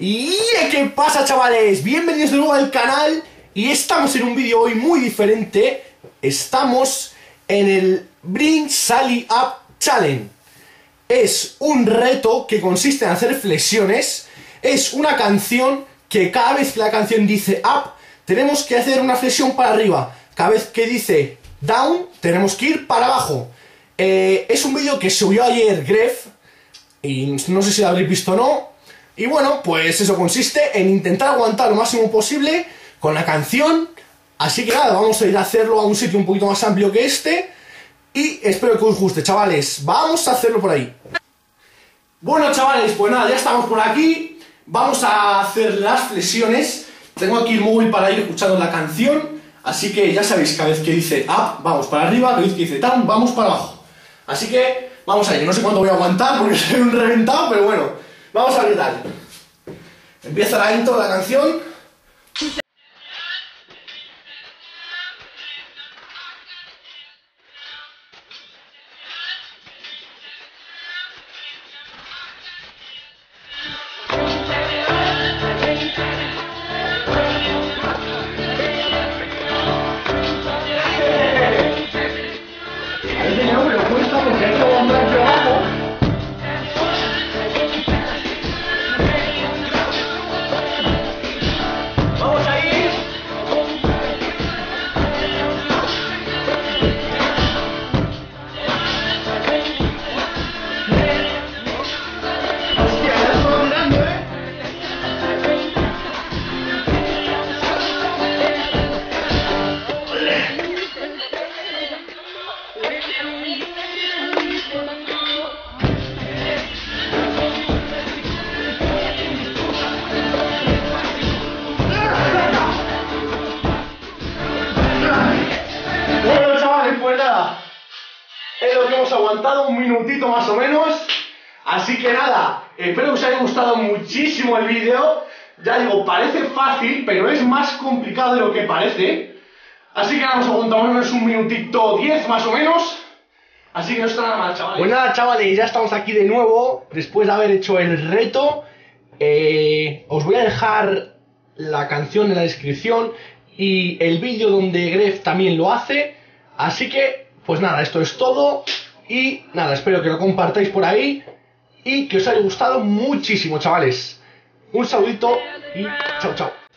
Y ¿qué pasa, chavales? Bienvenidos de nuevo al canal. Y estamos en un vídeo hoy muy diferente. Estamos en el Bring Sally Up Challenge. Es un reto que consiste en hacer flexiones. Es una canción que cada vez que la canción dice up, tenemos que hacer una flexión para arriba. Cada vez que dice down, tenemos que ir para abajo. Es un vídeo que subió ayer Grefg, y no sé si lo habréis visto o no. Y bueno, pues eso consiste en intentar aguantar lo máximo posible con la canción. Así que nada, vamos a ir a hacerlo a un sitio un poquito más amplio que este. Y espero que os guste, chavales. Vamos a hacerlo por ahí. Bueno, chavales, pues nada, ya estamos por aquí. Vamos a hacer las flexiones. Tengo aquí el móvil para ir escuchando la canción. Así que ya sabéis, cada vez que dice up, vamos para arriba. Cada vez que dice down, vamos para abajo. Así que vamos a ir. No sé cuánto voy a aguantar porque soy un reventado, pero bueno. Vamos a gritar. Empieza la intro de la canción. Aguantado un minutito más o menos, así que nada, espero que os haya gustado muchísimo el vídeo. Ya digo, parece fácil, pero es más complicado de lo que parece, así que vamos a aguantarnos un minutito 10 más o menos, así que no está nada mal, chavales. Pues nada, chavales, ya estamos aquí de nuevo, después de haber hecho el reto. Os voy a dejar la canción en la descripción y el vídeo donde Grefg también lo hace, así que pues nada, esto es todo. Y nada, espero que lo compartáis por ahí y que os haya gustado muchísimo, chavales. Un saludito y chao, chao.